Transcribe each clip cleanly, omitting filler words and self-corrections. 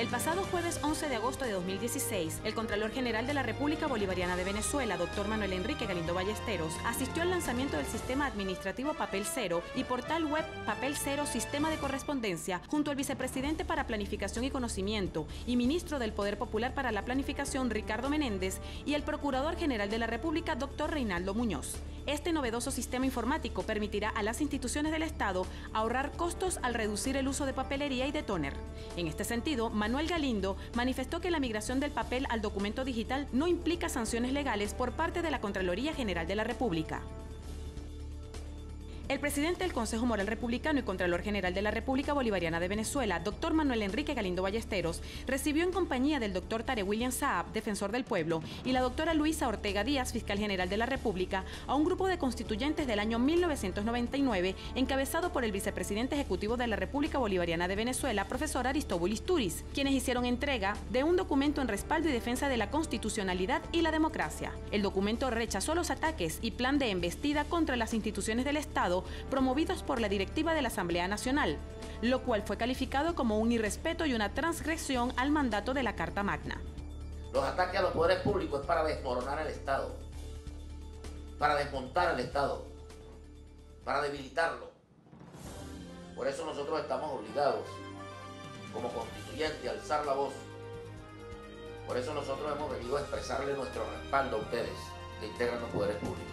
El pasado jueves 11 de agosto de 2016, el Contralor General de la República Bolivariana de Venezuela, doctor Manuel Enrique Galindo Ballesteros, asistió al lanzamiento del sistema administrativo Papel Cero y portal web Papel Cero Sistema de Correspondencia, junto al vicepresidente para Planificación y Conocimiento y ministro del Poder Popular para la Planificación, Ricardo Menéndez, y el Procurador General de la República, doctor Reinaldo Muñoz. Este novedoso sistema informático permitirá a las instituciones del Estado ahorrar costos al reducir el uso de papelería y de tóner. En este sentido, Manuel Galindo manifestó que la migración del papel al documento digital no implica sanciones legales por parte de la Contraloría General de la República. El presidente del Consejo Moral Republicano y Contralor General de la República Bolivariana de Venezuela, doctor Manuel Enrique Galindo Ballesteros, recibió en compañía del doctor Tare William Saab, defensor del pueblo, y la doctora Luisa Ortega Díaz, fiscal general de la República, a un grupo de constituyentes del año 1999, encabezado por el vicepresidente ejecutivo de la República Bolivariana de Venezuela, profesor Aristóbulo Istúriz, quienes hicieron entrega de un documento en respaldo y defensa de la constitucionalidad y la democracia. El documento rechazó los ataques y plan de embestida contra las instituciones del Estado promovidos por la directiva de la Asamblea Nacional, lo cual fue calificado como un irrespeto y una transgresión al mandato de la Carta Magna. Los ataques a los poderes públicos es para desmoronar al Estado, para desmontar al Estado, para debilitarlo. Por eso nosotros estamos obligados, como constituyentes, a alzar la voz. Por eso nosotros hemos venido a expresarle nuestro respaldo a ustedes, que integran los poderes públicos.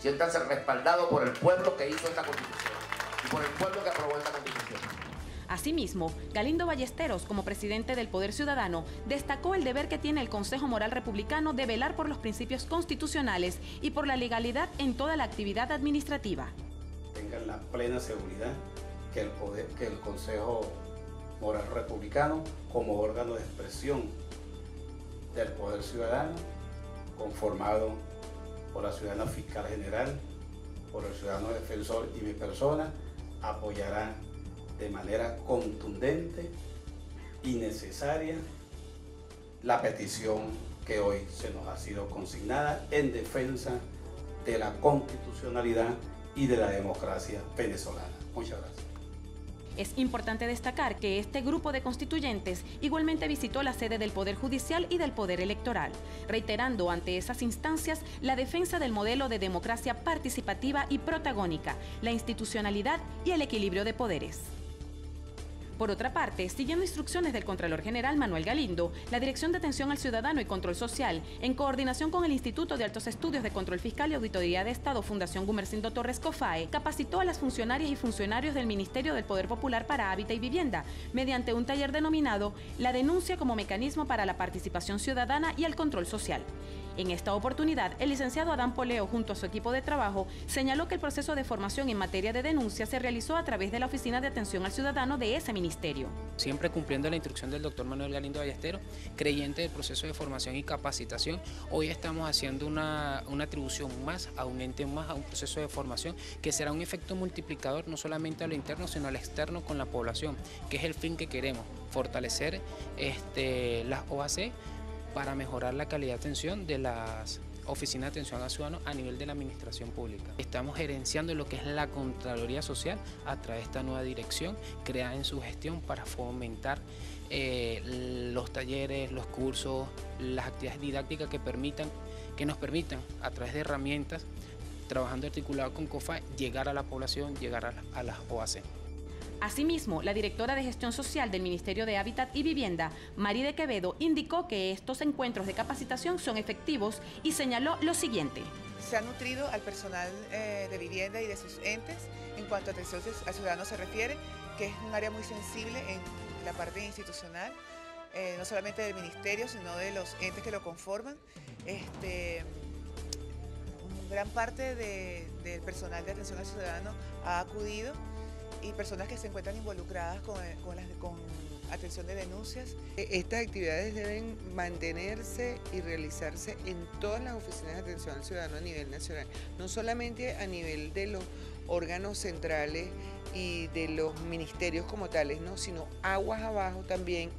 Siéntanse respaldados por el pueblo que hizo esta Constitución y por el pueblo que aprobó esta Constitución. Asimismo, Galindo Ballesteros, como presidente del Poder Ciudadano, destacó el deber que tiene el Consejo Moral Republicano de velar por los principios constitucionales y por la legalidad en toda la actividad administrativa. Tengan la plena seguridad que el Consejo Moral Republicano, como órgano de expresión del Poder Ciudadano, conformado por la ciudadana fiscal general, por el ciudadano defensor y mi persona, apoyará de manera contundente y necesaria la petición que hoy se nos ha sido consignada en defensa de la constitucionalidad y de la democracia venezolana. Muchas gracias. Es importante destacar que este grupo de constituyentes igualmente visitó la sede del Poder Judicial y del Poder Electoral, reiterando ante esas instancias la defensa del modelo de democracia participativa y protagónica, la institucionalidad y el equilibrio de poderes. Por otra parte, siguiendo instrucciones del Contralor General Manuel Galindo, la Dirección de Atención al Ciudadano y Control Social, en coordinación con el Instituto de Altos Estudios de Control Fiscal y Auditoría de Estado Fundación Gumercindo Torres Cofae, capacitó a las funcionarias y funcionarios del Ministerio del Poder Popular para Hábitat y Vivienda, mediante un taller denominado La Denuncia como Mecanismo para la Participación Ciudadana y el Control Social. En esta oportunidad, el licenciado Adán Poleo, junto a su equipo de trabajo, señaló que el proceso de formación en materia de denuncia se realizó a través de la Oficina de Atención al Ciudadano de ese ministerio. Siempre cumpliendo la instrucción del doctor Manuel Galindo Ballesteros, creyente del proceso de formación y capacitación, hoy estamos haciendo una atribución más, a un ente más, a un proceso de formación que será un efecto multiplicador no solamente a lo interno, sino al externo con la población, que es el fin que queremos, fortalecer las OAC, para mejorar la calidad de atención de las oficinas de atención al ciudadano a nivel de la administración pública. Estamos gerenciando lo que es la Contraloría Social a través de esta nueva dirección creada en su gestión para fomentar los talleres, los cursos, las actividades didácticas que nos permitan a través de herramientas, trabajando articulado con COFAE, llegar a la población, llegar a las OAC. Asimismo, la directora de Gestión Social del Ministerio de Hábitat y Vivienda, María de Quevedo, indicó que estos encuentros de capacitación son efectivos y señaló lo siguiente. Se ha nutrido al personal de vivienda y de sus entes en cuanto a atención al ciudadano se refiere, que es un área muy sensible en la parte institucional, no solamente del ministerio, sino de los entes que lo conforman. Gran parte del personal de atención al ciudadano ha acudido, y personas que se encuentran involucradas con atención de denuncias. Estas actividades deben mantenerse y realizarse en todas las oficinas de atención al ciudadano a nivel nacional, no solamente a nivel de los órganos centrales y de los ministerios como tales, ¿no? Sino aguas abajo también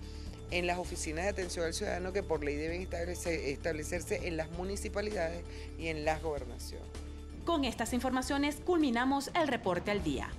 en las oficinas de atención al ciudadano que por ley deben establecerse en las municipalidades y en las gobernaciones. Con estas informaciones culminamos el reporte al día.